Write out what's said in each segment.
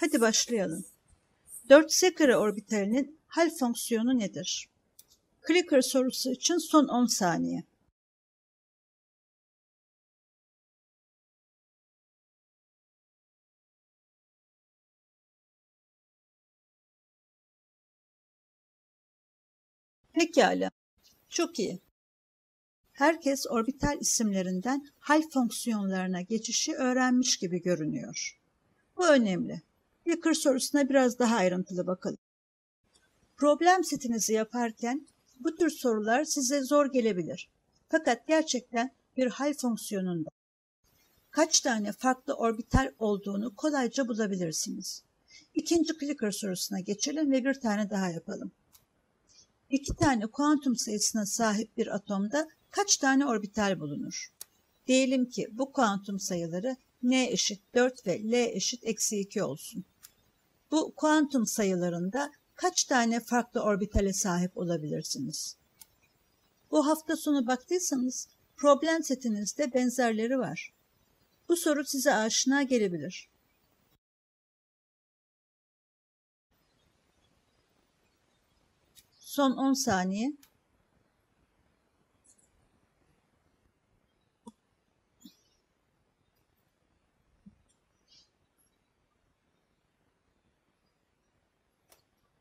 Hadi başlayalım. 4s kare orbitalinin hal fonksiyonu nedir? Clicker sorusu için son 10 saniye. Pekala. Çok iyi. Herkes orbital isimlerinden hal fonksiyonlarına geçişi öğrenmiş gibi görünüyor. Bu önemli. Clicker sorusuna biraz daha ayrıntılı bakalım. Problem setinizi yaparken bu tür sorular size zor gelebilir. Fakat gerçekten bir hal fonksiyonunda kaç tane farklı orbital olduğunu kolayca bulabilirsiniz. İkinci clicker sorusuna geçelim ve bir tane daha yapalım. İki tane kuantum sayısına sahip bir atomda kaç tane orbital bulunur? Diyelim ki bu kuantum sayıları n eşit 4 ve l eşit -2 olsun. Bu kuantum sayılarında kaç tane farklı orbitale sahip olabilirsiniz? Bu hafta sonu baktıysanız problem setinizde benzerleri var. Bu soru size aşina gelebilir. Son 10 saniye.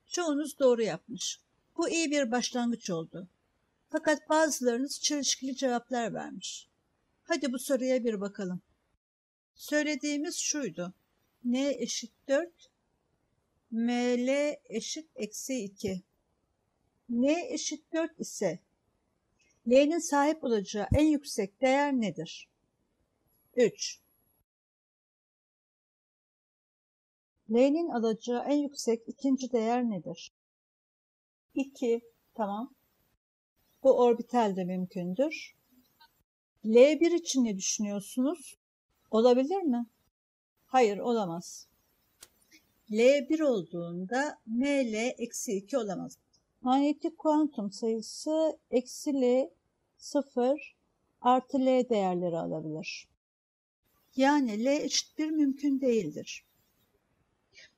Çoğunuz doğru yapmış. Bu iyi bir başlangıç oldu. Fakat bazılarınız çelişkili cevaplar vermiş. Hadi bu soruya bir bakalım. Söylediğimiz şuydu. N eşit 4, ML eşit -2. N eşit 4 ise L'nin sahip olacağı en yüksek değer nedir? 3. L'nin alacağı en yüksek ikinci değer nedir? 2. Tamam. Bu orbital de mümkündür. L1 için ne düşünüyorsunuz? Olabilir mi? Hayır, olamaz. L1 olduğunda ML -2 olamaz. Manyetik kuantum sayısı -L, 0 artı L değerleri alabilir. Yani L eşit 1 mümkün değildir.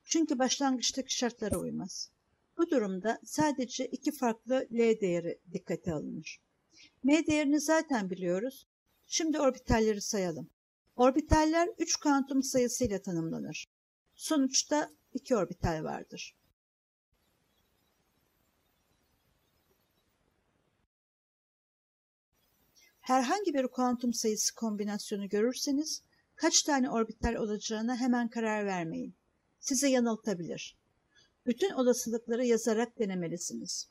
Çünkü başlangıçtaki şartlara uymaz. Bu durumda sadece iki farklı L değeri dikkate alınır. M değerini zaten biliyoruz. Şimdi orbitalleri sayalım. Orbitaller 3 kuantum sayısıyla tanımlanır. Sonuçta 2 orbital vardır. Herhangi bir kuantum sayısı kombinasyonu görürseniz kaç tane orbital olacağına hemen karar vermeyin. Sizi yanıltabilir. Bütün olasılıkları yazarak denemelisiniz.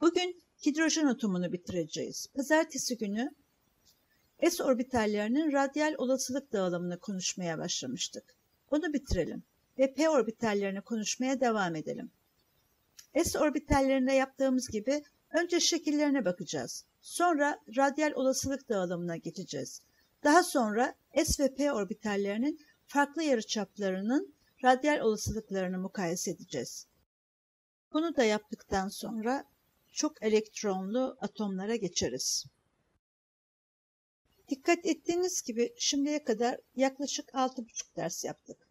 Bugün hidrojen atomunu bitireceğiz. Pazartesi günü s orbitallerinin radyal olasılık dağılımını konuşmaya başlamıştık. Onu bitirelim ve p orbitallerini konuşmaya devam edelim. S orbitallerinde yaptığımız gibi önce şekillerine bakacağız. Sonra radyal olasılık dağılımına geçeceğiz. Daha sonra s ve p orbitallerinin farklı yarıçaplarının radyal olasılıklarını mukayese edeceğiz. Bunu da yaptıktan sonra çok elektronlu atomlara geçeriz. Dikkat ettiğiniz gibi şimdiye kadar yaklaşık 6,5 ders yaptık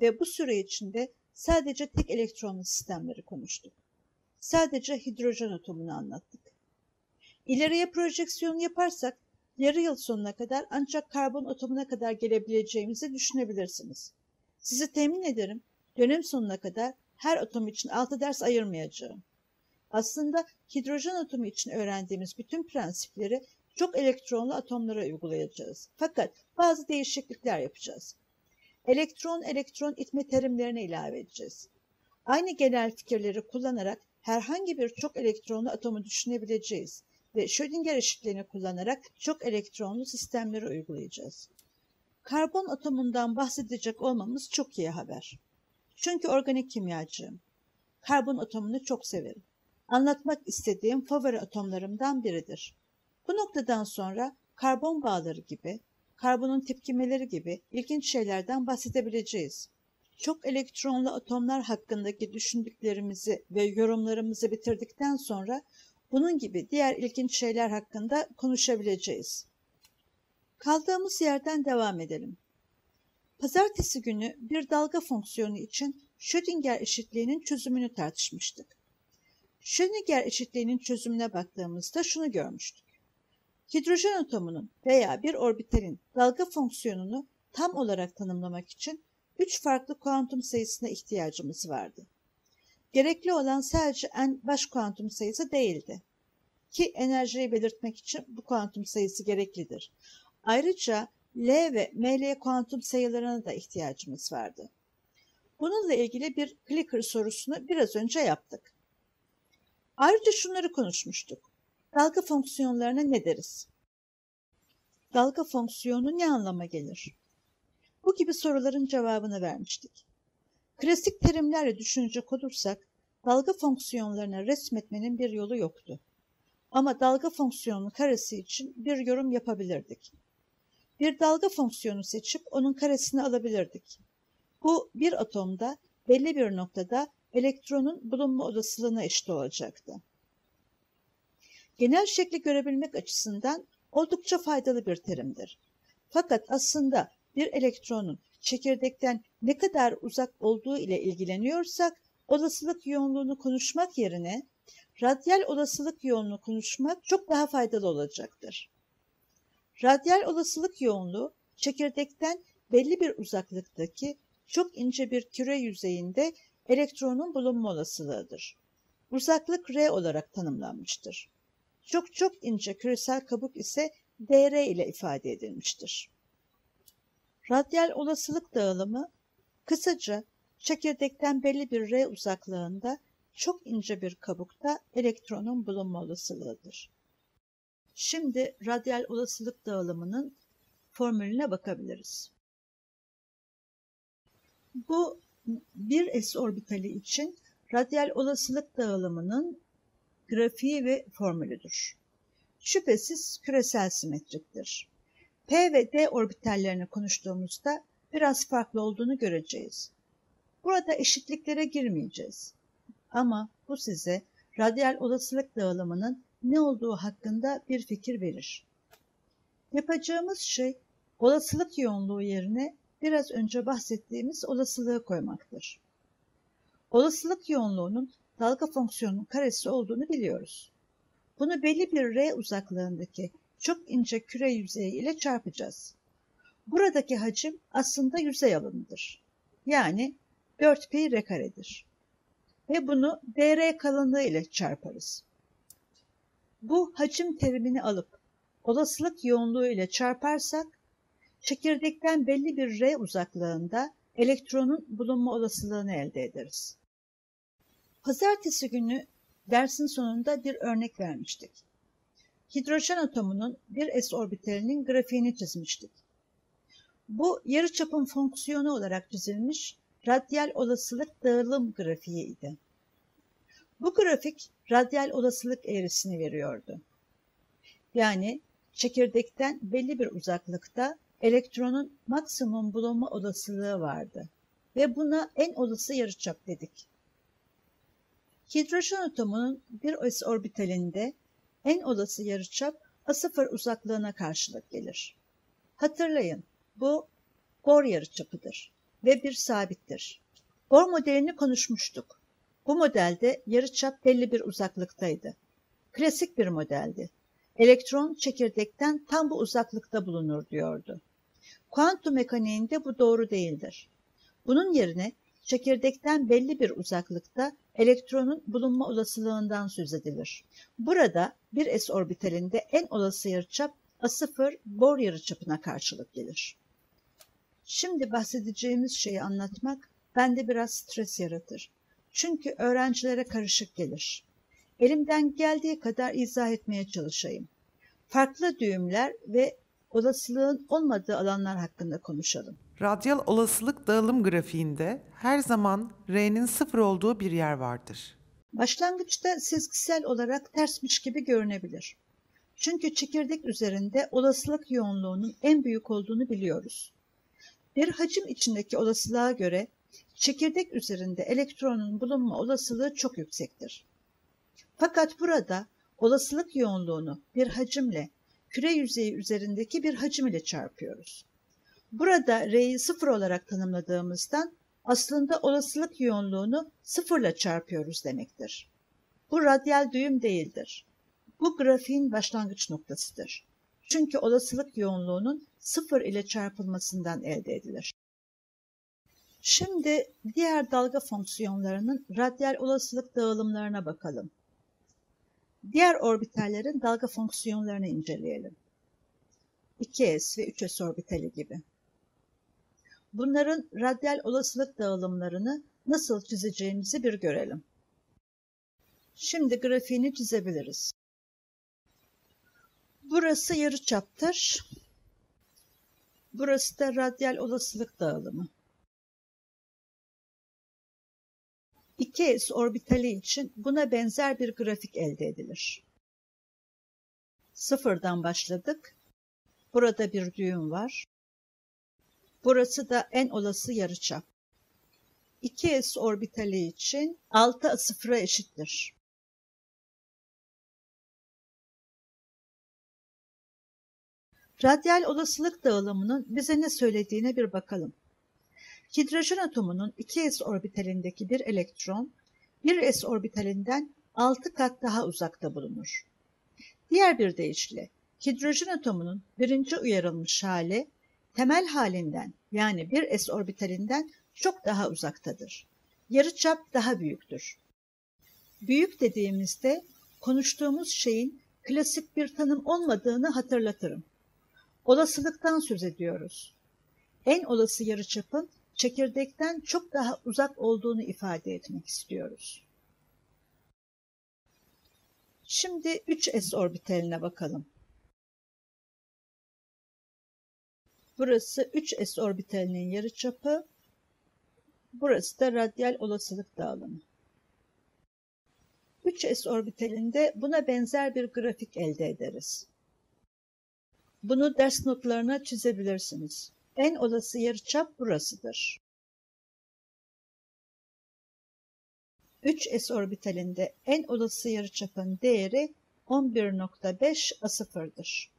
ve bu süre içinde sadece tek elektronlu sistemleri konuştuk. Sadece hidrojen atomunu anlattık. İleriye projeksiyon yaparsak yarı yıl sonuna kadar ancak karbon atomuna kadar gelebileceğimizi düşünebilirsiniz. Sizi temin ederim, dönem sonuna kadar her atom için 6 ders ayırmayacağım. Aslında hidrojen atomu için öğrendiğimiz bütün prensipleri çok elektronlu atomlara uygulayacağız. Fakat bazı değişiklikler yapacağız. Elektron-elektron itme terimlerini ilave edeceğiz. Aynı genel fikirleri kullanarak herhangi bir çok elektronlu atomu düşünebileceğiz ve Schrödinger eşitliğini kullanarak çok elektronlu sistemleri uygulayacağız. Karbon atomundan bahsedecek olmamız çok iyi haber. Çünkü organik kimyacıyım. Karbon atomunu çok severim. Anlatmak istediğim favori atomlarımdan biridir. Bu noktadan sonra karbon bağları gibi, karbonun tepkimeleri gibi ilginç şeylerden bahsedebileceğiz. Çok elektronlu atomlar hakkındaki düşündüklerimizi ve yorumlarımızı bitirdikten sonra bunun gibi diğer ilginç şeyler hakkında konuşabileceğiz. Kaldığımız yerden devam edelim. Pazartesi günü bir dalga fonksiyonu için Schrödinger eşitliğinin çözümünü tartışmıştık. Schrödinger eşitliğinin çözümüne baktığımızda şunu görmüştük. Hidrojen atomunun veya bir orbitalin dalga fonksiyonunu tam olarak tanımlamak için 3 farklı kuantum sayısına ihtiyacımız vardı. Gerekli olan sadece en baş kuantum sayısı değildi. Ki enerjiyi belirtmek için bu kuantum sayısı gereklidir. Ayrıca L ve ML kuantum sayılarına da ihtiyacımız vardı. Bununla ilgili bir clicker sorusunu biraz önce yaptık. Ayrıca şunları konuşmuştuk. Dalga fonksiyonlarına ne deriz? Dalga fonksiyonu ne anlama gelir? Bu gibi soruların cevabını vermiştik. Klasik terimlerle düşünecek olursak, dalga fonksiyonlarına resmetmenin bir yolu yoktu. Ama dalga fonksiyonunun karesi için bir yorum yapabilirdik. Bir dalga fonksiyonu seçip onun karesini alabilirdik. Bu bir atomda belli bir noktada elektronun bulunma olasılığına eşit olacaktı. Genel şekli görebilmek açısından oldukça faydalı bir terimdir. Fakat aslında bir elektronun çekirdekten ne kadar uzak olduğu ile ilgileniyorsak olasılık yoğunluğunu konuşmak yerine radyal olasılık yoğunluğu konuşmak çok daha faydalı olacaktır. Radyal olasılık yoğunluğu çekirdekten belli bir uzaklıktaki çok ince bir küre yüzeyinde elektronun bulunma olasılığıdır. Uzaklık R olarak tanımlanmıştır. Çok çok ince küresel kabuk ise dr ile ifade edilmiştir. Radyal olasılık dağılımı kısaca çekirdekten belli bir R uzaklığında çok ince bir kabukta elektronun bulunma olasılığıdır. Şimdi radyal olasılık dağılımının formülüne bakabiliriz. Bu 1s orbitali için radyal olasılık dağılımının grafiği ve formülüdür. Şüphesiz küresel simetriktir. P ve D orbitallerini konuştuğumuzda biraz farklı olduğunu göreceğiz. Burada eşitliklere girmeyeceğiz. Ama bu size radyal olasılık dağılımının ne olduğu hakkında bir fikir verir. Yapacağımız şey olasılık yoğunluğu yerine biraz önce bahsettiğimiz olasılığı koymaktır. Olasılık yoğunluğunun dalga fonksiyonunun karesi olduğunu biliyoruz. Bunu belli bir R uzaklığındaki çok ince küre yüzeyi ile çarpacağız. Buradaki hacim aslında yüzey alanıdır. Yani 4pi R karedir. Ve bunu dr kalınlığı ile çarparız. Bu hacim terimini alıp olasılık yoğunluğu ile çarparsak, çekirdekten belli bir R uzaklığında elektronun bulunma olasılığını elde ederiz. Pazartesi günü dersin sonunda bir örnek vermiştik. Hidrojen atomunun bir s orbitalinin grafiğini çizmiştik. Bu yarıçapın fonksiyonu olarak çizilmiş radyal olasılık dağılım grafiği idi. Bu grafik radyal olasılık eğrisini veriyordu. Yani çekirdekten belli bir uzaklıkta elektronun maksimum bulunma olasılığı vardı ve buna en olası yarıçap dedik. Hidrojen atomunun bir s orbitalinde en olası yarıçap a0 uzaklığına karşılık gelir. Hatırlayın, bu Bohr yarıçapıdır ve bir sabittir. Bohr modelini konuşmuştuk. Bu modelde yarıçap belli bir uzaklıktaydı. Klasik bir modeldi. Elektron çekirdekten tam bu uzaklıkta bulunur diyordu. Kuantum mekaniğinde bu doğru değildir. Bunun yerine çekirdekten belli bir uzaklıkta elektronun bulunma olasılığından söz edilir. Burada bir s orbitalinde en olası yarıçap a0 Bohr yarıçapına karşılık gelir. Şimdi bahsedeceğimiz şeyi anlatmak bende biraz stres yaratır. Çünkü öğrencilere karışık gelir. Elimden geldiği kadar izah etmeye çalışayım. Farklı düğümler ve olasılığın olmadığı alanlar hakkında konuşalım. Radyal olasılık dağılım grafiğinde her zaman R'nin 0 olduğu bir yer vardır. Başlangıçta sezgisel olarak tersmiş gibi görünebilir. Çünkü çekirdek üzerinde olasılık yoğunluğunun en büyük olduğunu biliyoruz. Bir hacim içindeki olasılığa göre çekirdek üzerinde elektronun bulunma olasılığı çok yüksektir. Fakat burada olasılık yoğunluğunu bir hacimle küre yüzeyi üzerindeki bir hacim ile çarpıyoruz. Burada R'yi 0 olarak tanımladığımızdan aslında olasılık yoğunluğunu 0 ile çarpıyoruz demektir. Bu radyal düğüm değildir. Bu grafiğin başlangıç noktasıdır. Çünkü olasılık yoğunluğunun 0 ile çarpılmasından elde edilir. Şimdi diğer dalga fonksiyonlarının radyal olasılık dağılımlarına bakalım. Diğer orbitallerin dalga fonksiyonlarını inceleyelim. 2s ve 3s orbitali gibi. Bunların radyal olasılık dağılımlarını nasıl çizeceğimizi bir görelim. Şimdi grafiğini çizebiliriz. Burası yarıçaptır. Burası da radyal olasılık dağılımı. 2s orbitali için buna benzer bir grafik elde edilir. Sıfırdan başladık. Burada bir düğüm var. Burası da en olası yarıçap. 2s orbitali için 6 sıfıra eşittir. Radyal olasılık dağılımının bize ne söylediğine bir bakalım. Hidrojen atomunun 2s orbitalindeki bir elektron, 1s orbitalinden 6 kat daha uzakta bulunur. Diğer bir deyişle, hidrojen atomunun birinci uyarılmış hali, temel halinden yani 1s orbitalinden çok daha uzaktadır. Yarıçap daha büyüktür. Büyük dediğimizde konuştuğumuz şeyin klasik bir tanım olmadığını hatırlatırım. Olasılıktan söz ediyoruz. En olası yarıçapın çekirdekten çok daha uzak olduğunu ifade etmek istiyoruz. Şimdi 3s orbitaline bakalım. Burası 3s orbitalinin yarıçapı, burası da radyal olasılık dağılımı. 3s orbitalinde buna benzer bir grafik elde ederiz. Bunu ders notlarına çizebilirsiniz. En olası yarıçap burasıdır. 3s orbitalinde en olası yarıçapın değeri 11.5a0'dır.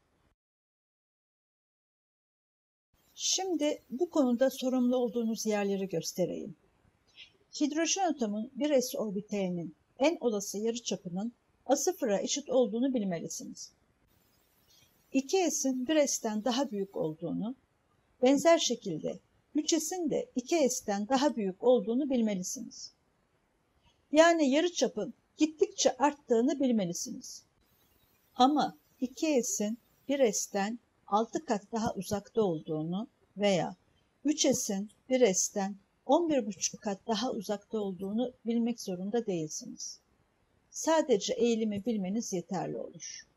Şimdi bu konuda sorumlu olduğunuz yerleri göstereyim. Hidrojen atomun 1s orbitalinin en olası yarıçapının a0'a eşit olduğunu bilmelisiniz. 2s'in 1s'ten daha büyük olduğunu, benzer şekilde 3s'in de 2s'ten daha büyük olduğunu bilmelisiniz. Yani yarıçapın gittikçe arttığını bilmelisiniz. Ama 2s'in 1s'ten 6 kat daha uzakta olduğunu veya 3s'in 1s'ten 11,5 kat daha uzakta olduğunu bilmek zorunda değilsiniz. Sadece eğilimi bilmeniz yeterli olur.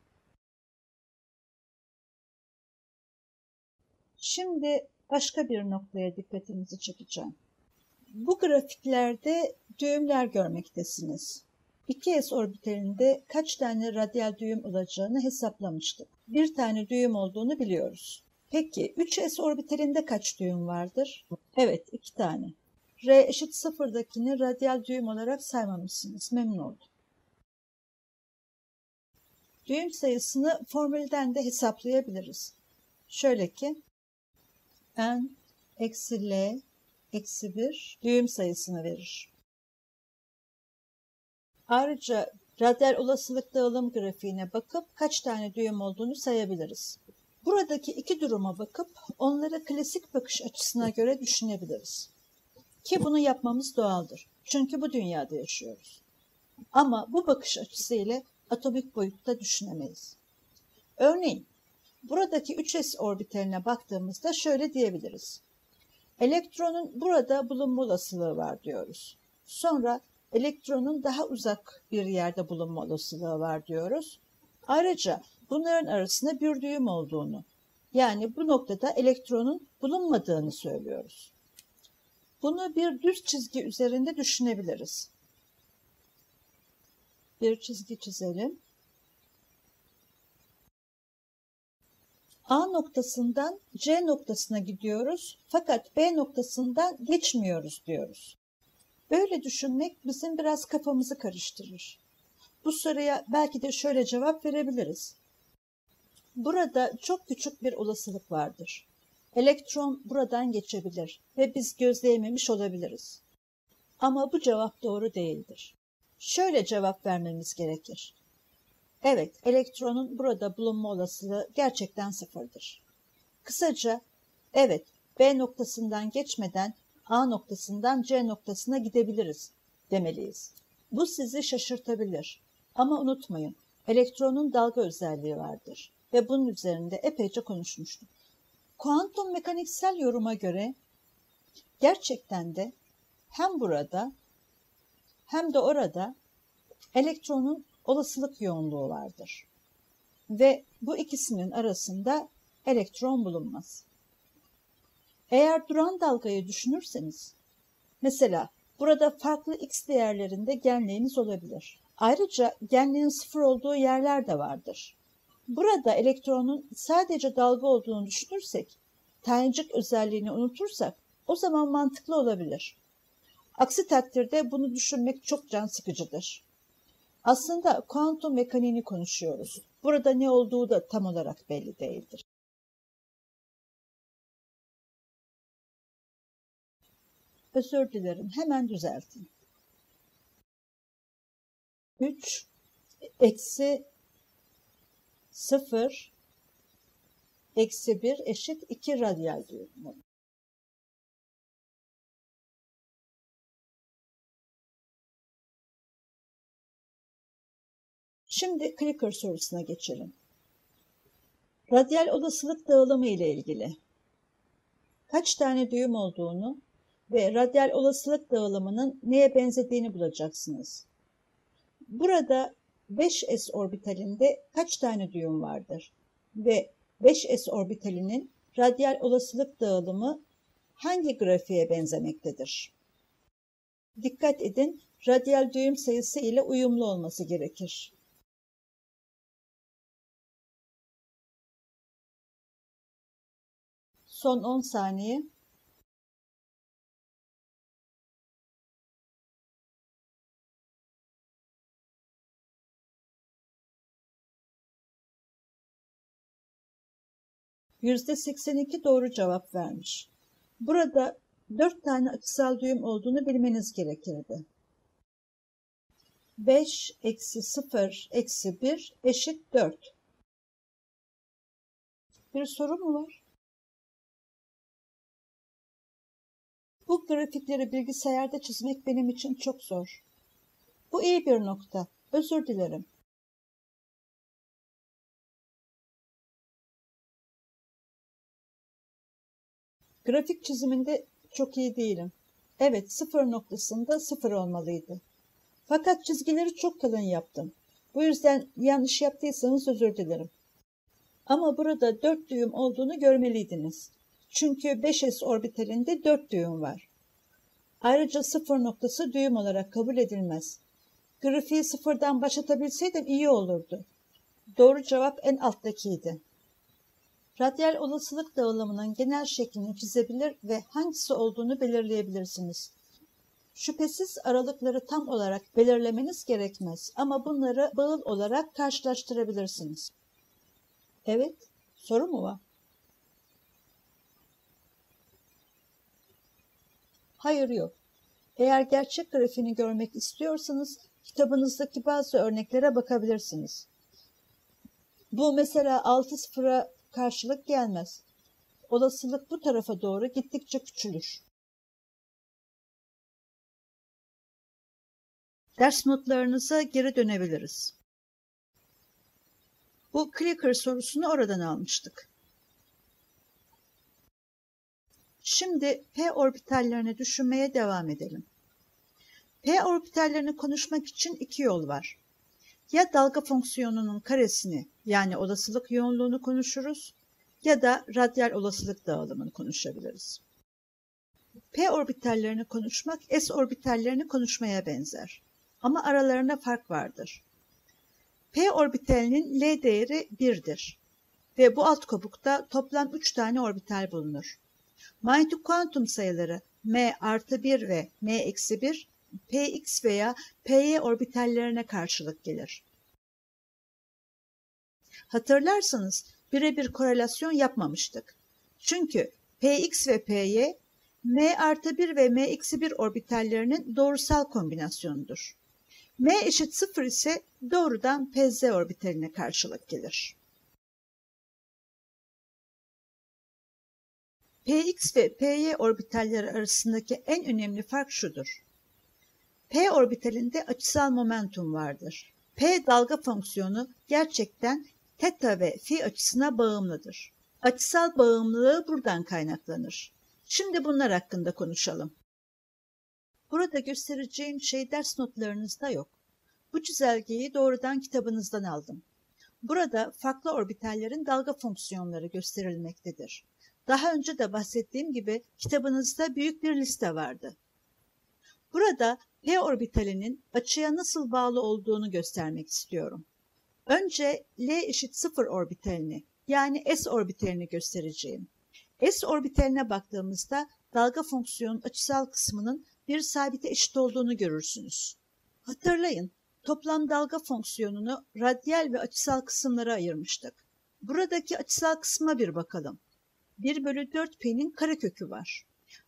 Şimdi başka bir noktaya dikkatinizi çekeceğim. Bu grafiklerde düğümler görmektesiniz. 2s orbitalinde kaç tane radyal düğüm olacağını hesaplamıştık. Bir tane düğüm olduğunu biliyoruz. Peki 3s orbitalinde kaç düğüm vardır? Evet, 2 tane. R eşit 0'dakini radyal düğüm olarak saymamışsınız. Memnun oldum. Düğüm sayısını formülden de hesaplayabiliriz. Şöyle ki, n eksi l eksi 1 düğüm sayısını verir. Ayrıca radyal olasılık dağılım grafiğine bakıp kaç tane düğüm olduğunu sayabiliriz. Buradaki iki duruma bakıp onları klasik bakış açısına göre düşünebiliriz. Ki bunu yapmamız doğaldır. Çünkü bu dünyada yaşıyoruz. Ama bu bakış açısı ile atomik boyutta düşünemeyiz. Örneğin, buradaki 3s orbitaline baktığımızda şöyle diyebiliriz. Elektronun burada bulunma olasılığı var diyoruz. Sonra elektronun daha uzak bir yerde bulunma olasılığı var diyoruz. Ayrıca bunların arasında bir düğüm olduğunu, yani bu noktada elektronun bulunmadığını söylüyoruz. Bunu bir düz çizgi üzerinde düşünebiliriz. Bir çizgi çizelim. A noktasından C noktasına gidiyoruz fakat B noktasından geçmiyoruz diyoruz. Böyle düşünmek bizim biraz kafamızı karıştırır. Bu soruya belki de şöyle cevap verebiliriz. Burada çok küçük bir olasılık vardır. Elektron buradan geçebilir ve biz gözleyememiş olabiliriz. Ama bu cevap doğru değildir. Şöyle cevap vermemiz gerekir. Evet, elektronun burada bulunma olasılığı gerçekten sıfırdır. Kısaca, evet, B noktasından geçmeden A noktasından C noktasına gidebiliriz demeliyiz. Bu sizi şaşırtabilir. Ama unutmayın, elektronun dalga özelliği vardır ve bunun üzerinde epeyce konuşmuştuk. Kuantum mekaniksel yoruma göre gerçekten de hem burada hem de orada elektronun olasılık yoğunluğu vardır. Ve bu ikisinin arasında elektron bulunmaz. Eğer duran dalgayı düşünürseniz, mesela burada farklı x değerlerinde genliğiniz olabilir. Ayrıca genliğin sıfır olduğu yerler de vardır. Burada elektronun sadece dalga olduğunu düşünürsek, tanecik özelliğini unutursak o zaman mantıklı olabilir. Aksi takdirde bunu düşünmek çok can sıkıcıdır. Aslında kuantum mekaniğini konuşuyoruz. Burada ne olduğu da tam olarak belli değildir. Özür dilerim, hemen düzeltin. 3 - 0 - 1 = 2 radyal diyorum. Şimdi clicker sorusuna geçelim. Radyal olasılık dağılımı ile ilgili kaç tane düğüm olduğunu ve radyal olasılık dağılımının neye benzediğini bulacaksınız. Burada 5s orbitalinde kaç tane düğüm vardır ve 5s orbitalinin radyal olasılık dağılımı hangi grafiğe benzemektedir? Dikkat edin, radyal düğüm sayısı ile uyumlu olması gerekir. Son 10 saniye. %82 doğru cevap vermiş. Burada 4 tane açısal düğüm olduğunu bilmeniz gerekirdi. 5 - 0 - 1 = 4. Bir soru mu var? Bu grafikleri bilgisayarda çizmek benim için çok zor. Bu iyi bir nokta. Özür dilerim. Grafik çiziminde çok iyi değilim. Evet, 0 noktasında 0 olmalıydı. Fakat çizgileri çok kalın yaptım. Bu yüzden yanlış yaptıysanız özür dilerim. Ama burada 4 düğüm olduğunu görmeliydiniz. Çünkü 5s orbitalinde 4 düğüm var. Ayrıca 0 noktası düğüm olarak kabul edilmez. Grafiği sıfırdan başlatabilseydim iyi olurdu. Doğru cevap en alttakiydi. Radyal olasılık dağılımının genel şeklini çizebilir ve hangisi olduğunu belirleyebilirsiniz. Şüphesiz aralıkları tam olarak belirlemeniz gerekmez ama bunları bağıl olarak karşılaştırabilirsiniz. Evet, soru mu var? Hayır, yok. Eğer gerçek grafiğini görmek istiyorsanız kitabınızdaki bazı örneklere bakabilirsiniz. Bu mesela 6-0'a karşılık gelmez. Olasılık bu tarafa doğru gittikçe küçülür. Ders notlarınıza geri dönebiliriz. Bu clicker sorusunu oradan almıştık. Şimdi p orbitallerini düşünmeye devam edelim. P orbitallerini konuşmak için iki yol var. Ya dalga fonksiyonunun karesini, yani olasılık yoğunluğunu konuşuruz ya da radyal olasılık dağılımını konuşabiliriz. P orbitallerini konuşmak s orbitallerini konuşmaya benzer ama aralarında fark vardır. P orbitalinin L değeri 1'dir ve bu alt kabukta toplam 3 tane orbital bulunur. Manyetik kuantum sayıları m+1 ve m-1 px veya py orbitallerine karşılık gelir. Hatırlarsanız birebir korelasyon yapmamıştık. Çünkü Px ve Py, m artı 1 ve m eksi 1 orbitallerinin doğrusal kombinasyonudur. M eşit 0 ise doğrudan Pz orbitaline karşılık gelir. Px ve Py orbitalleri arasındaki en önemli fark şudur. P orbitalinde açısal momentum vardır. P dalga fonksiyonu gerçekten teta ve fi açısına bağımlıdır. Açısal bağımlılığı buradan kaynaklanır. Şimdi bunlar hakkında konuşalım. Burada göstereceğim şey ders notlarınızda yok. Bu çizelgeyi doğrudan kitabınızdan aldım. Burada farklı orbitallerin dalga fonksiyonları gösterilmektedir. Daha önce de bahsettiğim gibi kitabınızda büyük bir liste vardı. Burada P orbitalinin açıya nasıl bağlı olduğunu göstermek istiyorum. Önce L eşit 0 orbitalini yani S orbitalini göstereceğim. S orbitaline baktığımızda dalga fonksiyonun açısal kısmının bir sabite eşit olduğunu görürsünüz. Hatırlayın, toplam dalga fonksiyonunu radyal ve açısal kısımlara ayırmıştık. Buradaki açısal kısma bir bakalım. 1/4p'nin karekökü var.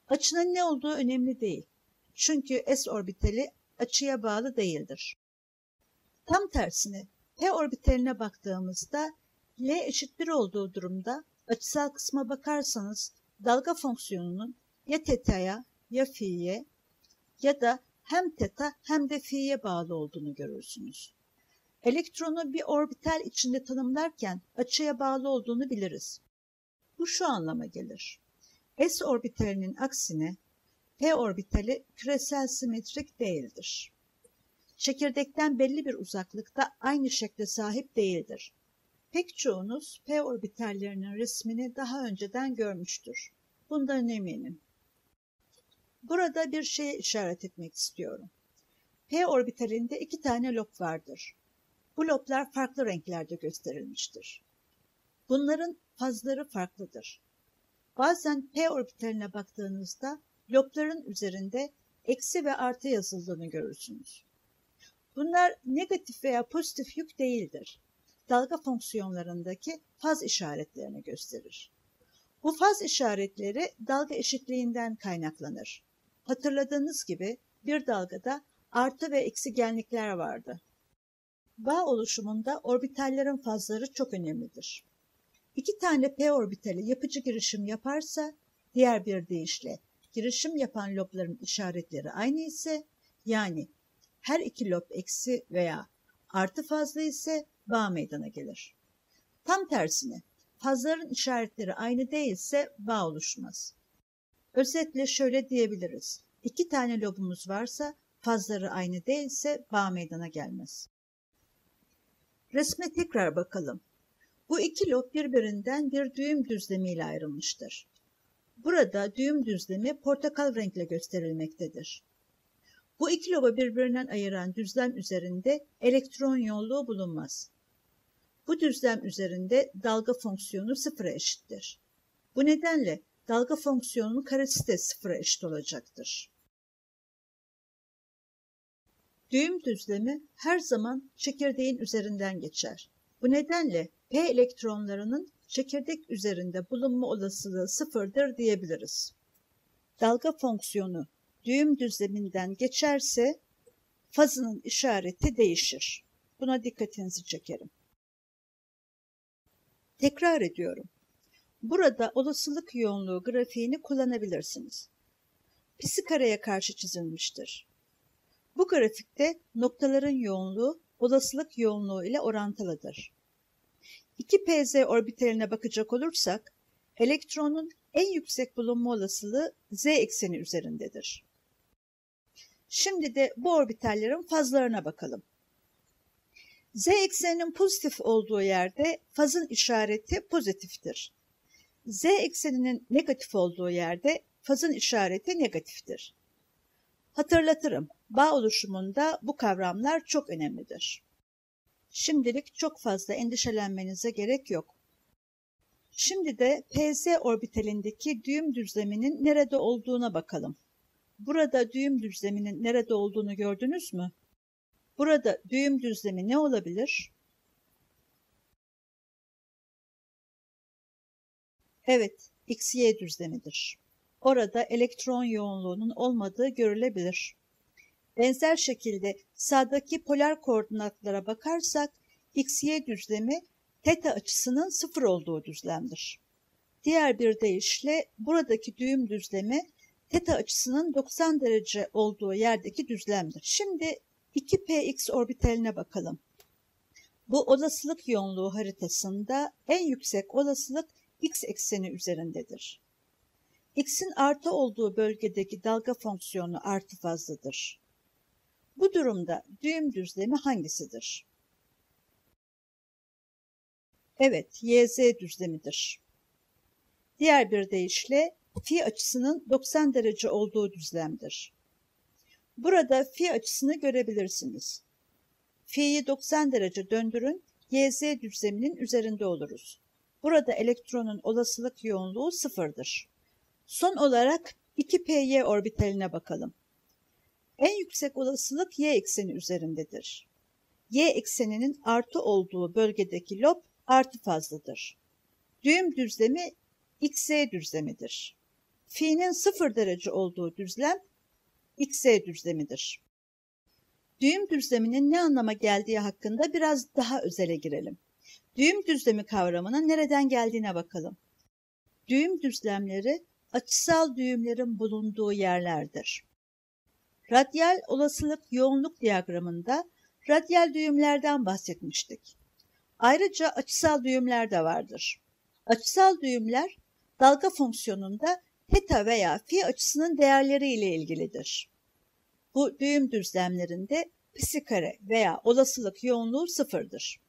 Açının ne olduğu önemli değil. Çünkü S orbitali açıya bağlı değildir. Tam tersine P orbitaline baktığımızda L eşit 1 olduğu durumda açısal kısma bakarsanız dalga fonksiyonunun ya teta'ya ya fi'ye ya da hem teta hem de fi'ye bağlı olduğunu görürsünüz. Elektronu bir orbital içinde tanımlarken açıya bağlı olduğunu biliriz. Bu şu anlama gelir. S orbitalinin aksine P orbitali küresel simetrik değildir. Çekirdekten belli bir uzaklıkta aynı şekle sahip değildir. Pek çoğunuz P orbitallerinin resmini daha önceden görmüştür. Bundan eminim. Burada bir şeye işaret etmek istiyorum. P orbitalinde 2 tane lob vardır. Bu loblar farklı renklerde gösterilmiştir. Bunların fazları farklıdır. Bazen P orbitaline baktığınızda lobların üzerinde eksi ve artı yazıldığını görürsünüz. Bunlar negatif veya pozitif yük değildir. Dalga fonksiyonlarındaki faz işaretlerini gösterir. Bu faz işaretleri dalga eşitliğinden kaynaklanır. Hatırladığınız gibi bir dalgada artı ve eksigenlikler vardı. Bağ oluşumunda orbitallerin fazları çok önemlidir. 2 tane P orbitali yapıcı girişim yaparsa, diğer bir deyişle girişim yapan lobların işaretleri aynı ise, yani her 2 lob eksi veya artı fazla ise bağ meydana gelir. Tam tersine fazların işaretleri aynı değilse bağ oluşmaz. Özetle şöyle diyebiliriz. 2 tane lobumuz varsa fazları aynı değilse bağ meydana gelmez. Resme tekrar bakalım. Bu 2 lob birbirinden bir düğüm düzlemiyle ayrılmıştır. Burada düğüm düzlemi portakal renkle gösterilmektedir. Bu 2 lobu birbirinden ayıran düzlem üzerinde elektron yoğunluğu bulunmaz. Bu düzlem üzerinde dalga fonksiyonu 0'a eşittir. Bu nedenle dalga fonksiyonunun karesi de 0'a eşit olacaktır. Düğüm düzlemi her zaman çekirdeğin üzerinden geçer. Bu nedenle P elektronlarının çekirdek üzerinde bulunma olasılığı 0'dır diyebiliriz. Dalga fonksiyonu düğüm düzleminden geçerse fazının işareti değişir. Buna dikkatinizi çekerim. Tekrar ediyorum. Burada olasılık yoğunluğu grafiğini kullanabilirsiniz. Psi kareye karşı çizilmiştir. Bu grafikte noktaların yoğunluğu olasılık yoğunluğu ile orantılıdır. 2 Pz orbitaline bakacak olursak elektronun en yüksek bulunma olasılığı z ekseni üzerindedir. Şimdi de bu orbitallerin fazlarına bakalım. Z ekseninin pozitif olduğu yerde fazın işareti pozitiftir. Z ekseninin negatif olduğu yerde fazın işareti negatiftir. Hatırlatırım, bağ oluşumunda bu kavramlar çok önemlidir. Şimdilik çok fazla endişelenmenize gerek yok. Şimdi de Pz orbitalindeki düğüm düzleminin nerede olduğuna bakalım. Burada düğüm düzleminin nerede olduğunu gördünüz mü? Burada düğüm düzlemi ne olabilir? Evet, X-Y düzlemidir. Orada elektron yoğunluğunun olmadığı görülebilir. Benzer şekilde sağdaki polar koordinatlara bakarsak X-Y düzlemi teta açısının 0 olduğu düzlemdir. Diğer bir deyişle buradaki düğüm düzlemi teta açısının 90 derece olduğu yerdeki düzlemdir. Şimdi 2px orbitaline bakalım. Bu olasılık yoğunluğu haritasında en yüksek olasılık x ekseni üzerindedir. X'in artı olduğu bölgedeki dalga fonksiyonu artı fazladır. Bu durumda düğüm düzlemi hangisidir? Evet, YZ düzlemidir. Diğer bir deyişle fi açısının 90 derece olduğu düzlemdir. Burada fi açısını görebilirsiniz. Fi'yi 90 derece döndürün, YZ düzleminin üzerinde oluruz. Burada elektronun olasılık yoğunluğu 0'dır. Son olarak 2py orbitaline bakalım. En yüksek olasılık y ekseni üzerindedir. Y ekseninin artı olduğu bölgedeki lob artı fazladır. Düğüm düzlemi xz düzlemidir. Fi'nin 0 derece olduğu düzlem xz düzlemidir. Düğüm düzleminin ne anlama geldiği hakkında biraz daha özele girelim. Düğüm düzlemi kavramının nereden geldiğine bakalım. Düğüm düzlemleri açısal düğümlerin bulunduğu yerlerdir. Radyal olasılık yoğunluk diyagramında radyal düğümlerden bahsetmiştik. Ayrıca açısal düğümler de vardır. Açısal düğümler dalga fonksiyonunda teta veya fi açısının değerleri ile ilgilidir. Bu düğüm düzlemlerinde psi kare veya olasılık yoğunluğu 0'dır.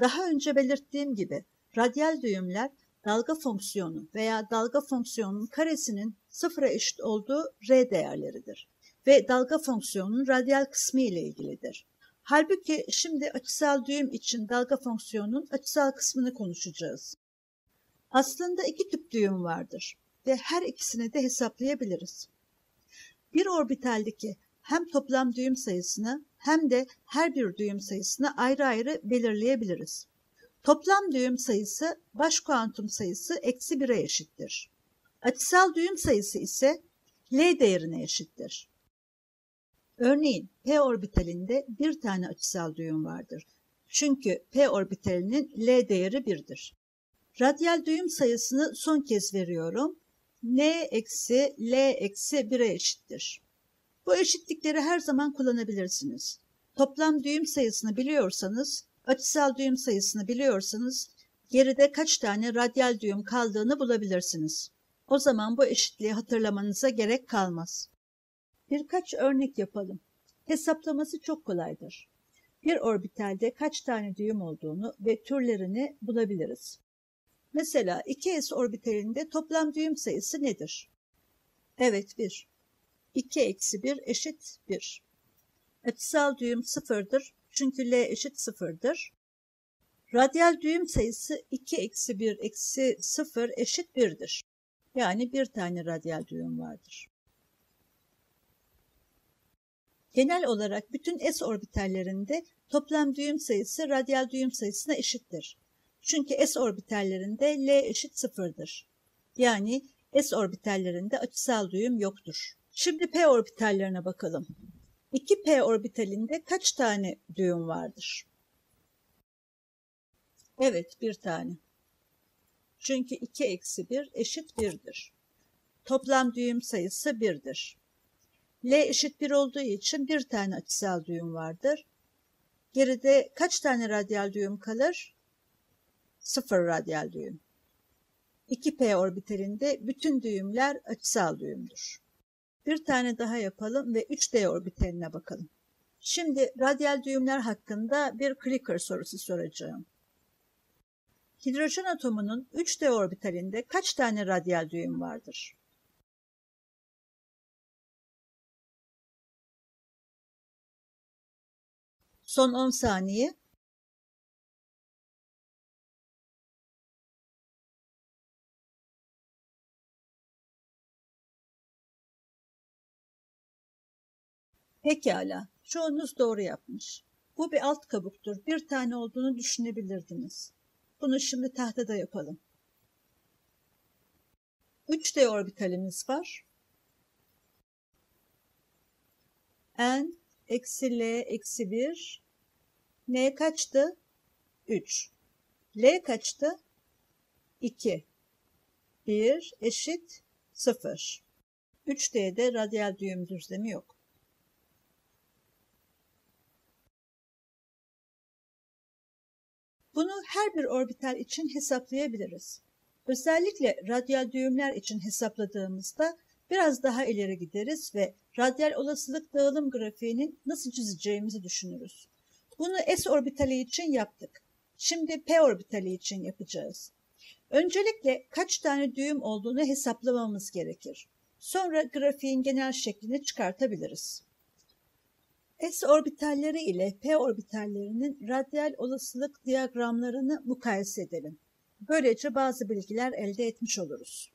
Daha önce belirttiğim gibi radyal düğümler dalga fonksiyonu veya dalga fonksiyonunun karesinin 0'a eşit olduğu r değerleridir ve dalga fonksiyonunun radyal kısmı ile ilgilidir. Halbuki şimdi açısal düğüm için dalga fonksiyonunun açısal kısmını konuşacağız. Aslında iki tip düğüm vardır ve her ikisini de hesaplayabiliriz. Bir orbitaldeki hem toplam düğüm sayısını hem de her bir düğüm sayısını ayrı ayrı belirleyebiliriz. Toplam düğüm sayısı baş kuantum sayısı eksi 1'e eşittir. Açısal düğüm sayısı ise L değerine eşittir. Örneğin P orbitalinde bir tane açısal düğüm vardır. Çünkü P orbitalinin L değeri 1'dir. Radyal düğüm sayısını son kez veriyorum. N eksi L eksi 1'e eşittir. Bu eşitlikleri her zaman kullanabilirsiniz. Toplam düğüm sayısını biliyorsanız, açısal düğüm sayısını biliyorsanız, geride kaç tane radyal düğüm kaldığını bulabilirsiniz. O zaman bu eşitliği hatırlamanıza gerek kalmaz. Birkaç örnek yapalım. Hesaplaması çok kolaydır. Bir orbitalde kaç tane düğüm olduğunu ve türlerini bulabiliriz. Mesela 2s orbitalinde toplam düğüm sayısı nedir? Evet, 1. 2 eksi 1 eşit 1. Açısal düğüm 0'dır çünkü L eşit 0'dır. Radyal düğüm sayısı 2 eksi 1 eksi 0 eşit 1'dir. Yani bir tane radyal düğüm vardır. Genel olarak bütün s orbitallerinde toplam düğüm sayısı radyal düğüm sayısına eşittir. Çünkü s orbitallerinde L eşit 0'dır. Yani s orbitallerinde açısal düğüm yoktur. Şimdi p orbitallerine bakalım. 2p orbitalinde kaç tane düğüm vardır? Evet, bir tane. Çünkü 2 eksi 1 eşit 1'dir. Toplam düğüm sayısı 1'dir. L eşit 1 olduğu için bir tane açısal düğüm vardır. Geride kaç tane radyal düğüm kalır? 0 radyal düğüm. 2p orbitalinde bütün düğümler açısal düğümdür. Bir tane daha yapalım ve 3d orbitaline bakalım. Şimdi radyal düğümler hakkında bir clicker sorusu soracağım. Hidrojen atomunun 3d orbitalinde kaç tane radyal düğüm vardır? Son 10 saniye. Pekala, çoğunuz doğru yapmış. Bu bir alt kabuktur. Bir tane olduğunu düşünebilirdiniz. Bunu şimdi tahtada yapalım. 3D orbitalimiz var. N eksi L eksi 1. N kaçtı? 3. L kaçtı? 2. 1 eşit 0. 3D'de radyal düğüm düzlemi yok. Bunu her bir orbital için hesaplayabiliriz. Özellikle radyal düğümler için hesapladığımızda biraz daha ileri gideriz ve radyal olasılık dağılım grafiğinin nasıl çizeceğimizi düşünürüz. Bunu S orbitali için yaptık. Şimdi P orbitali için yapacağız. Öncelikle kaç tane düğüm olduğunu hesaplamamız gerekir. Sonra grafiğin genel şeklini çıkartabiliriz. S orbitalleri ile P orbitallerinin radyal olasılık diyagramlarını mukayese edelim. Böylece bazı bilgiler elde etmiş oluruz.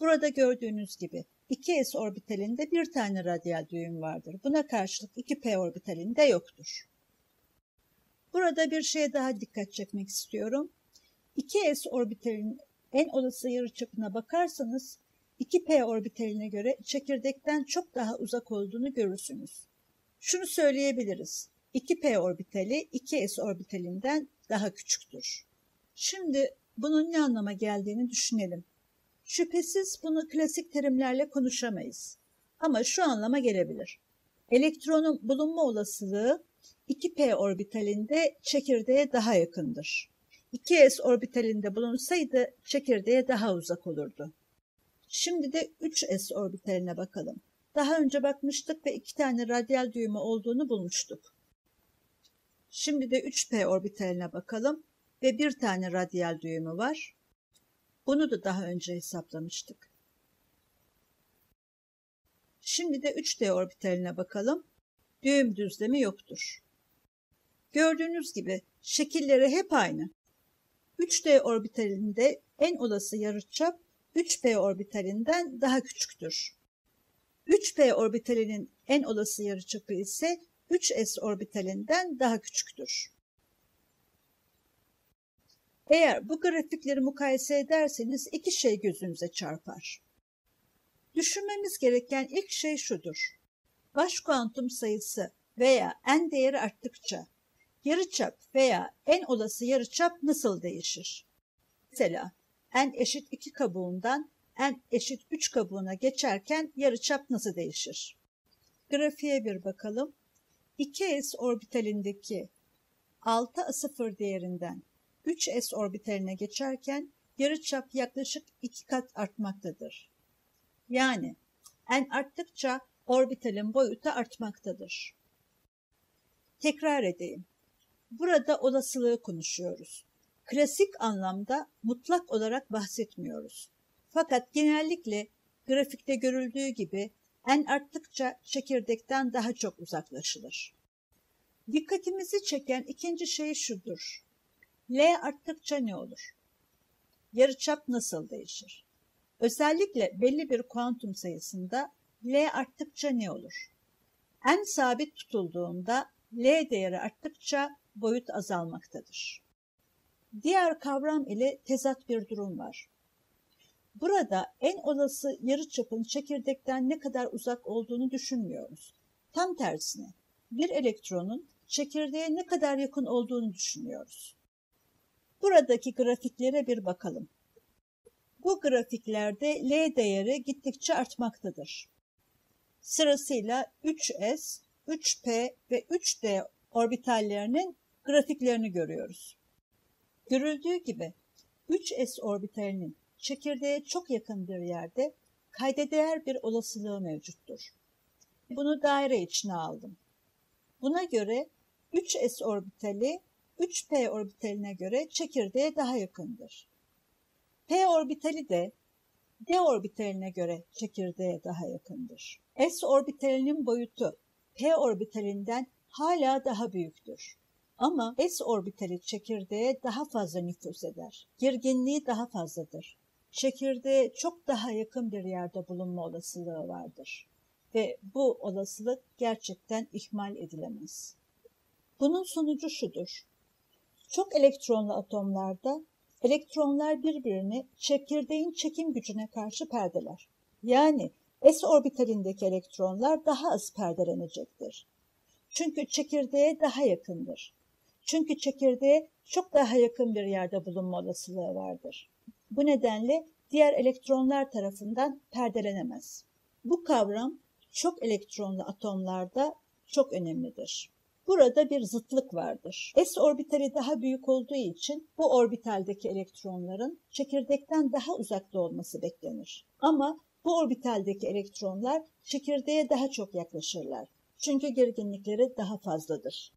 Burada gördüğünüz gibi 2S orbitalinde bir tane radyal düğüm vardır. Buna karşılık 2P orbitalinde yoktur. Burada bir şeye daha dikkat çekmek istiyorum. 2S orbitalinin en olası yarıçapına bakarsanız 2P orbitaline göre çekirdekten çok daha uzak olduğunu görürsünüz. Şunu söyleyebiliriz. 2P orbitali 2S orbitalinden daha küçüktür. Şimdi bunun ne anlama geldiğini düşünelim. Şüphesiz bunu klasik terimlerle konuşamayız. Ama şu anlama gelebilir. Elektronun bulunma olasılığı 2P orbitalinde çekirdeğe daha yakındır. 2S orbitalinde bulunsaydı çekirdeğe daha uzak olurdu. Şimdi de 3S orbitaline bakalım. Daha önce bakmıştık ve 2 tane radyal düğümü olduğunu bulmuştuk. Şimdi de 3P orbitaline bakalım ve 1 tane radyal düğümü var. Bunu da daha önce hesaplamıştık. Şimdi de 3D orbitaline bakalım. Düğüm düzlemi yoktur. Gördüğünüz gibi şekilleri hep aynı. 3D orbitalinde en olası yarıçap 3P orbitalinden daha küçüktür. 3P orbitalinin en olası yarıçapı ise 3S orbitalinden daha küçüktür. Eğer bu grafikleri mukayese ederseniz iki şey gözünüze çarpar. Düşünmemiz gereken ilk şey şudur. Baş kuantum sayısı veya n değeri arttıkça yarıçap veya en olası yarıçap nasıl değişir? Mesela n eşit 2 kabuğundan n eşit 3 kabuğuna geçerken yarıçap nasıl değişir? Grafiğe bir bakalım. 2s orbitalindeki 6a0 değerinden 3s orbitaline geçerken yarıçap yaklaşık 2 kat artmaktadır. Yani n arttıkça orbitalin boyutu artmaktadır. Tekrar edeyim. Burada olasılığı konuşuyoruz. Klasik anlamda mutlak olarak bahsetmiyoruz. Fakat genellikle grafikte görüldüğü gibi n arttıkça çekirdekten daha çok uzaklaşılır. Dikkatimizi çeken ikinci şey şudur. L arttıkça ne olur? Yarıçap nasıl değişir? Özellikle belli bir kuantum sayısında L arttıkça ne olur? N sabit tutulduğunda L değeri arttıkça boyut azalmaktadır. Diğer kavram ile tezat bir durum var. Burada en olası yarıçapın çekirdekten ne kadar uzak olduğunu düşünmüyoruz. Tam tersine bir elektronun çekirdeğe ne kadar yakın olduğunu düşünüyoruz. Buradaki grafiklere bir bakalım. Bu grafiklerde L değeri gittikçe artmaktadır. Sırasıyla 3S, 3P ve 3D orbitallerinin grafiklerini görüyoruz. Görüldüğü gibi 3S orbitalinin çekirdeğe çok yakın bir yerde kaydedeğer bir olasılığı mevcuttur. Bunu daire içine aldım. Buna göre 3S orbitali 3P orbitaline göre çekirdeğe daha yakındır. P orbitali de D orbitaline göre çekirdeğe daha yakındır. S orbitalinin boyutu P orbitalinden hala daha büyüktür. Ama S orbitali çekirdeğe daha fazla nüfuz eder. Girginliği daha fazladır. Çekirdeğe çok daha yakın bir yerde bulunma olasılığı vardır. Ve bu olasılık gerçekten ihmal edilemez. Bunun sonucu şudur. Çok elektronlu atomlarda elektronlar birbirini çekirdeğin çekim gücüne karşı perdeler. Yani S orbitalindeki elektronlar daha az perdelenecektir. Çünkü çekirdeğe daha yakındır. Çünkü çekirdeğe çok daha yakın bir yerde bulunma olasılığı vardır. Bu nedenle diğer elektronlar tarafından perdelenemez. Bu kavram çok elektronlu atomlarda çok önemlidir. Burada bir zıtlık vardır. S orbitali daha büyük olduğu için bu orbitaldeki elektronların çekirdekten daha uzakta olması beklenir. Ama bu orbitaldeki elektronlar çekirdeğe daha çok yaklaşırlar. Çünkü gerginlikleri daha fazladır.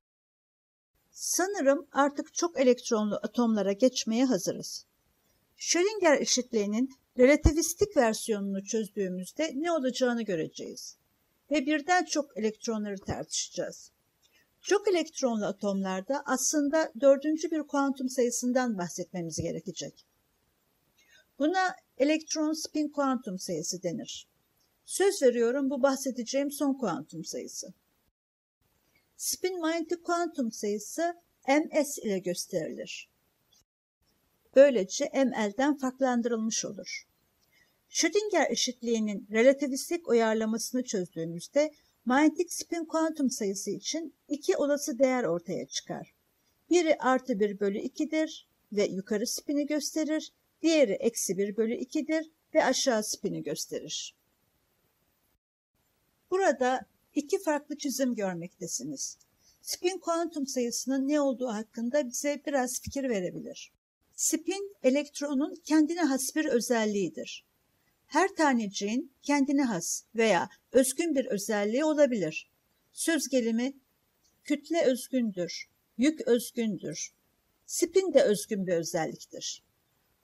Sanırım artık çok elektronlu atomlara geçmeye hazırız. Schrödinger eşitliğinin relativistik versiyonunu çözdüğümüzde ne olacağını göreceğiz ve birden çok elektronları tartışacağız. Çok elektronlu atomlarda aslında dördüncü bir kuantum sayısından bahsetmemiz gerekecek. Buna elektron spin kuantum sayısı denir. Söz veriyorum, bu bahsedeceğim son kuantum sayısı. Spin-minded kuantum sayısı ms ile gösterilir. Böylece ml'den farklandırılmış olur. Schrödinger eşitliğinin relativistik uyarlamasını çözdüğümüzde manyetik spin kuantum sayısı için iki olası değer ortaya çıkar. Biri +1/2'dir ve yukarı spini gösterir, diğeri -1/2'dir ve aşağı spini gösterir. Burada iki farklı çizim görmektesiniz. Spin kuantum sayısının ne olduğu hakkında bize biraz fikir verebilir. Spin, elektronun kendine has bir özelliğidir. Her taneciğin kendine has veya özgün bir özelliği olabilir. Söz gelimi kütle özgündür, yük özgündür. Spin de özgün bir özelliktir.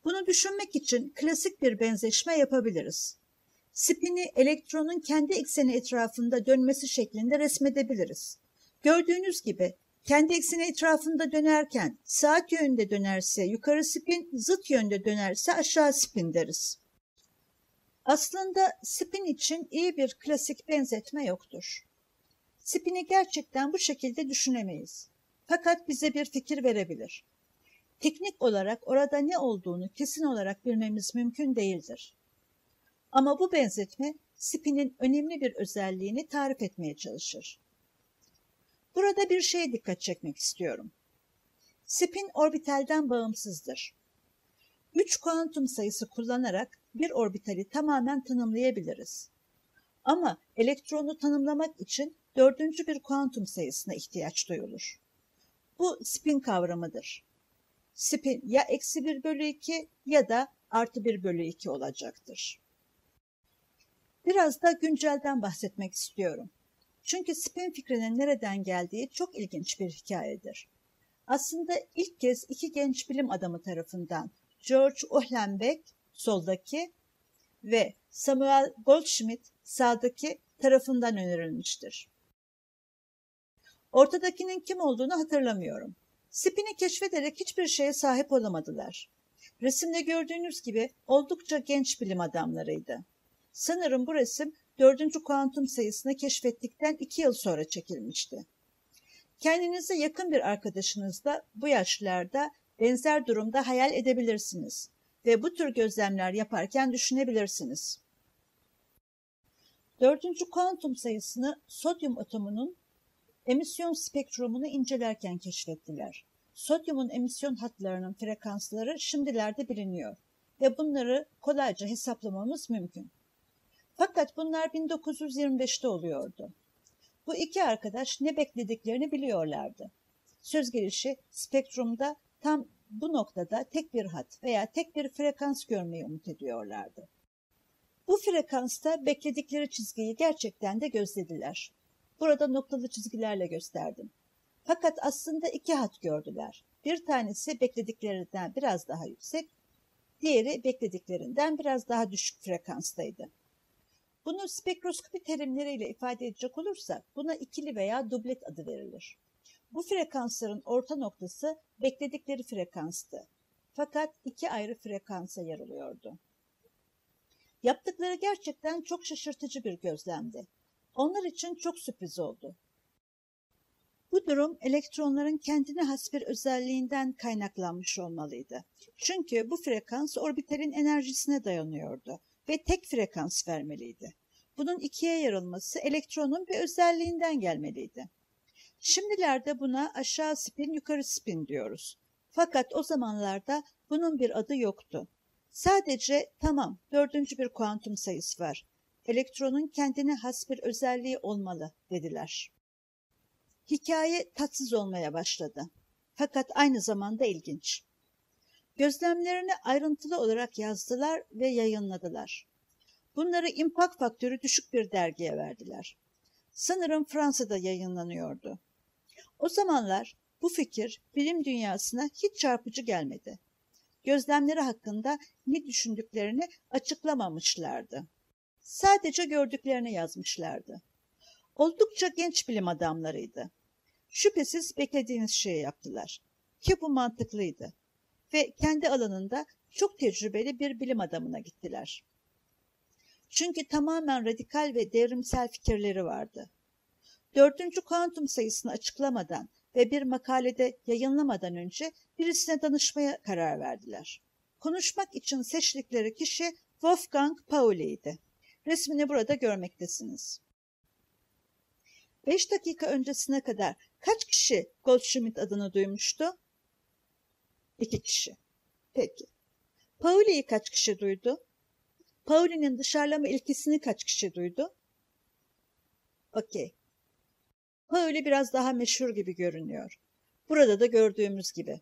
Bunu düşünmek için klasik bir benzeşme yapabiliriz. Spini elektronun kendi ekseni etrafında dönmesi şeklinde resmedebiliriz. Gördüğünüz gibi kendi ekseni etrafında dönerken saat yönünde dönerse yukarı spin, zıt yönde dönerse aşağı spin deriz. Aslında spin için iyi bir klasik benzetme yoktur. Spini gerçekten bu şekilde düşünemeyiz. Fakat bize bir fikir verebilir. Teknik olarak orada ne olduğunu kesin olarak bilmemiz mümkün değildir. Ama bu benzetme spinin önemli bir özelliğini tarif etmeye çalışır. Burada bir şeye dikkat çekmek istiyorum. Spin orbitalden bağımsızdır. 3 kuantum sayısı kullanarak bir orbitali tamamen tanımlayabiliriz. Ama elektronu tanımlamak için dördüncü bir kuantum sayısına ihtiyaç duyulur. Bu spin kavramıdır. Spin ya -1/2 ya da +1/2 olacaktır. Biraz da güncelden bahsetmek istiyorum. Çünkü spin fikrinin nereden geldiği çok ilginç bir hikayedir. Aslında ilk kez iki genç bilim adamı tarafından George Uhlenbeck soldaki ve Samuel Goldschmidt sağdaki tarafından önerilmiştir. Ortadakinin kim olduğunu hatırlamıyorum. Spin'i keşfederek hiçbir şeye sahip olamadılar. Resimde gördüğünüz gibi oldukça genç bilim adamlarıydı. Sanırım bu resim 4. kuantum sayısını keşfettikten 2 yıl sonra çekilmişti. Kendinize yakın bir arkadaşınızla bu yaşlarda benzer durumda hayal edebilirsiniz ve bu tür gözlemler yaparken düşünebilirsiniz. 4. kuantum sayısını sodyum atomunun emisyon spektrumunu incelerken keşfettiler. Sodyumun emisyon hatlarının frekansları şimdilerde biliniyor ve bunları kolayca hesaplamamız mümkün. Fakat bunlar 1925'te oluyordu. Bu iki arkadaş ne beklediklerini biliyorlardı. Söz gelişi spektrumda tam bu noktada tek bir hat veya tek bir frekans görmeyi umut ediyorlardı. Bu frekansta bekledikleri çizgiyi gerçekten de gözlediler. Burada noktalı çizgilerle gösterdim. Fakat aslında iki hat gördüler. Bir tanesi beklediklerinden biraz daha yüksek, diğeri beklediklerinden biraz daha düşük frekanstaydı. Bunu spektroskopi terimleriyle ifade edecek olursak buna ikili veya dublet adı verilir. Bu frekansların orta noktası bekledikleri frekanstı. Fakat iki ayrı frekansa yarılıyordu. Yaptıkları gerçekten çok şaşırtıcı bir gözlemdi. Onlar için çok sürpriz oldu. Bu durum elektronların kendine has bir özelliğinden kaynaklanmış olmalıydı. Çünkü bu frekans orbitalin enerjisine dayanıyordu ve tek frekans vermeliydi. Bunun ikiye yarılması elektronun bir özelliğinden gelmeliydi. Şimdilerde buna aşağı spin, yukarı spin diyoruz. Fakat o zamanlarda bunun bir adı yoktu. Sadece tamam, dördüncü bir kuantum sayısı var. Elektronun kendine has bir özelliği olmalı dediler. Hikaye tatsız olmaya başladı. Fakat aynı zamanda ilginç. Gözlemlerini ayrıntılı olarak yazdılar ve yayınladılar. Bunları impact faktörü düşük bir dergiye verdiler. Sanırım Fransa'da yayınlanıyordu. O zamanlar bu fikir bilim dünyasına hiç çarpıcı gelmedi. Gözlemleri hakkında ne düşündüklerini açıklamamışlardı. Sadece gördüklerini yazmışlardı. Oldukça genç bilim adamlarıydı. Şüphesiz beklediğiniz şeyi yaptılar. Ki bu mantıklıydı. Ve kendi alanında çok tecrübeli bir bilim adamına gittiler. Çünkü tamamen radikal ve devrimsel fikirleri vardı. Dördüncü kuantum sayısını açıklamadan ve bir makalede yayınlamadan önce birisine danışmaya karar verdiler. Konuşmak için seçtikleri kişi Wolfgang Pauli'ydi. Resmini burada görmektesiniz. 5 dakika öncesine kadar kaç kişi Goldschmidt adını duymuştu? 2 kişi. Peki. Pauli'yi kaç kişi duydu? Pauli'nin dışarılama ilkesini kaç kişi duydu? Okey. Pauli biraz daha meşhur gibi görünüyor. Burada da gördüğümüz gibi.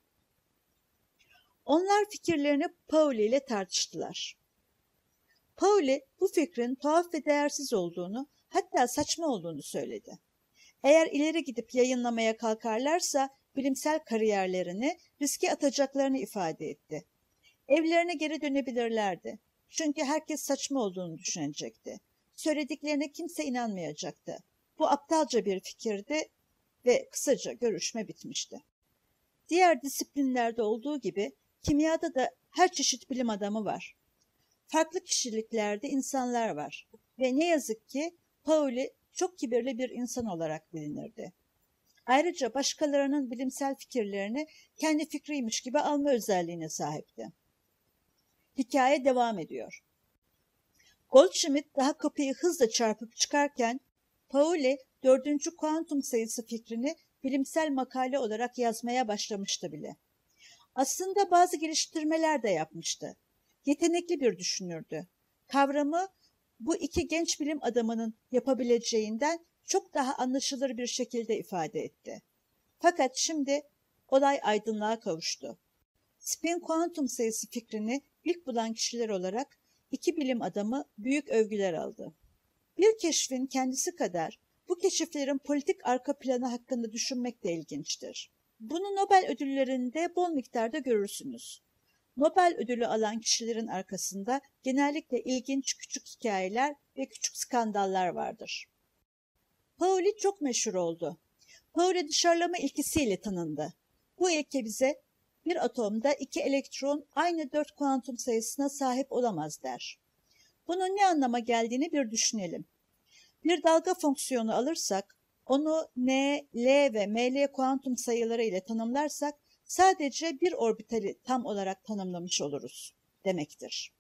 Onlar fikirlerini Pauli ile tartıştılar. Pauli bu fikrin tuhaf ve değersiz olduğunu, hatta saçma olduğunu söyledi. Eğer ileri gidip yayınlamaya kalkarlarsa bilimsel kariyerlerini riske atacaklarını ifade etti. Evlerine geri dönebilirlerdi. Çünkü herkes saçma olduğunu düşünecekti. Söylediklerine kimse inanmayacaktı. Bu aptalca bir fikirdi ve kısaca görüşme bitmişti. Diğer disiplinlerde olduğu gibi kimyada da her çeşit bilim adamı var. Farklı kişiliklerde insanlar var ve ne yazık ki Pauli çok kibirli bir insan olarak bilinirdi. Ayrıca başkalarının bilimsel fikirlerini kendi fikriymiş gibi alma özelliğine sahipti. Hikaye devam ediyor. Goldschmidt daha kapıyı hızla çarpıp çıkarken Pauli dördüncü kuantum sayısı fikrini bilimsel makale olarak yazmaya başlamıştı bile. Aslında bazı geliştirmeler de yapmıştı. Yetenekli bir düşünürdü. Kavramı bu iki genç bilim adamının yapabileceğinden çok daha anlaşılır bir şekilde ifade etti. Fakat şimdi olay aydınlığa kavuştu. Spin kuantum sayısı fikrini ilk bulan kişiler olarak iki bilim adamı büyük övgüler aldı. Bir keşfin kendisi kadar bu keşiflerin politik arka planı hakkında düşünmek de ilginçtir. Bunu Nobel ödüllerinde bol miktarda görürsünüz. Nobel ödülü alan kişilerin arkasında genellikle ilginç küçük hikayeler ve küçük skandallar vardır. Pauli çok meşhur oldu. Pauli dışarılama ilkesiyle tanındı. Bu ilke bize bir atomda 2 elektron aynı 4 kuantum sayısına sahip olamaz der. Bunun ne anlama geldiğini bir düşünelim. Bir dalga fonksiyonu alırsak, onu n, l ve ml kuantum sayıları ile tanımlarsak sadece bir orbitali tam olarak tanımlamış oluruz demektir.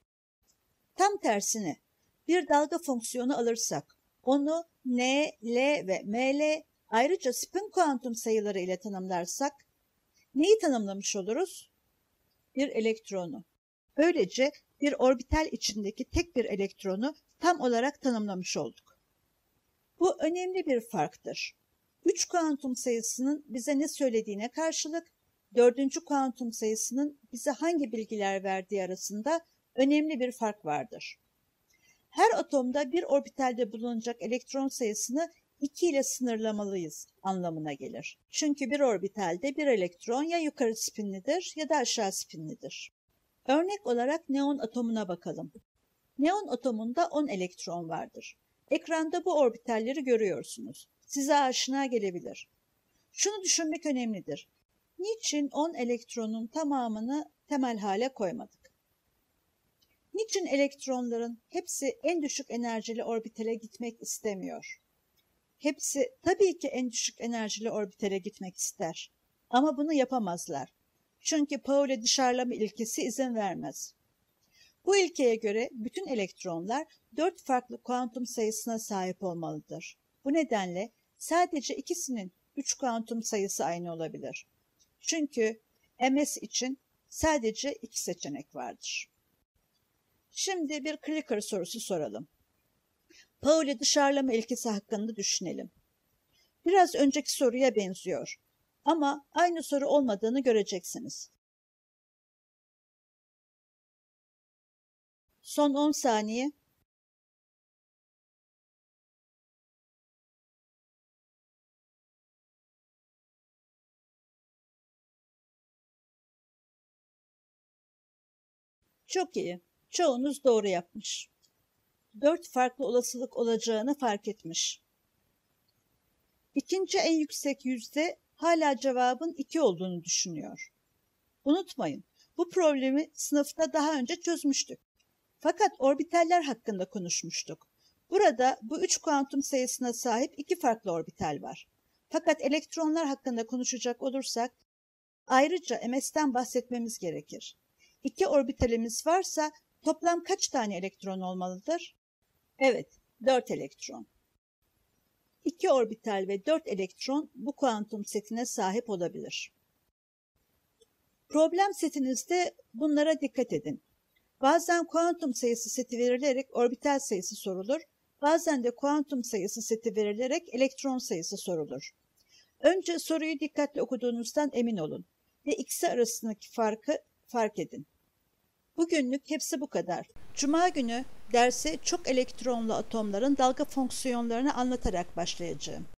Tam tersine bir dalga fonksiyonu alırsak, onu n, l ve ml ayrıca spin kuantum sayıları ile tanımlarsak neyi tanımlamış oluruz? Bir elektronu. Böylece bir orbital içindeki tek bir elektronu tam olarak tanımlamış olduk. Bu önemli bir farktır. 3 kuantum sayısının bize ne söylediğine karşılık, 4. kuantum sayısının bize hangi bilgiler verdiği arasında önemli bir fark vardır. Her atomda bir orbitalde bulunacak elektron sayısını 2 ile sınırlamalıyız anlamına gelir. Çünkü bir orbitalde bir elektron ya yukarı spinlidir ya da aşağı spinlidir. Örnek olarak neon atomuna bakalım. Neon atomunda 10 elektron vardır. Ekranda bu orbitalleri görüyorsunuz. Size aşina gelebilir. Şunu düşünmek önemlidir. Niçin 10 elektronun tamamını temel hale koymadık? Niçin elektronların hepsi en düşük enerjili orbitale gitmek istemiyor? hepsi tabii ki en düşük enerjili orbitere gitmek ister. Ama bunu yapamazlar. Çünkü Pauli dışarılama ilkesi izin vermez. Bu ilkeye göre bütün elektronlar 4 farklı kuantum sayısına sahip olmalıdır. Bu nedenle sadece ikisinin 3 kuantum sayısı aynı olabilir. Çünkü MS için sadece 2 seçenek vardır. Şimdi bir clicker sorusu soralım. Pauli dışarılama ilkesi hakkında düşünelim. Biraz önceki soruya benziyor ama aynı soru olmadığını göreceksiniz. Son 10 saniye. Çok iyi. Çoğunuz doğru yapmış. 4 farklı olasılık olacağını fark etmiş. İkinci en yüksek yüzde hala cevabın 2 olduğunu düşünüyor. Unutmayın, bu problemi sınıfta daha önce çözmüştük. Fakat orbitaller hakkında konuşmuştuk. Burada bu 3 kuantum sayısına sahip 2 farklı orbital var. Fakat elektronlar hakkında konuşacak olursak ayrıca MS'den bahsetmemiz gerekir. 2 orbitalimiz varsa toplam kaç tane elektron olmalıdır? Evet, 4 elektron. 2 orbital ve 4 elektron bu kuantum setine sahip olabilir. Problem setinizde bunlara dikkat edin. Bazen kuantum sayısı seti verilerek orbital sayısı sorulur, bazen de kuantum sayısı seti verilerek elektron sayısı sorulur. Önce soruyu dikkatle okuduğunuzdan emin olun ve ikisi arasındaki farkı fark edin. Bugünlük hepsi bu kadar. Cuma günü derse çok elektronlu atomların dalga fonksiyonlarını anlatarak başlayacağım.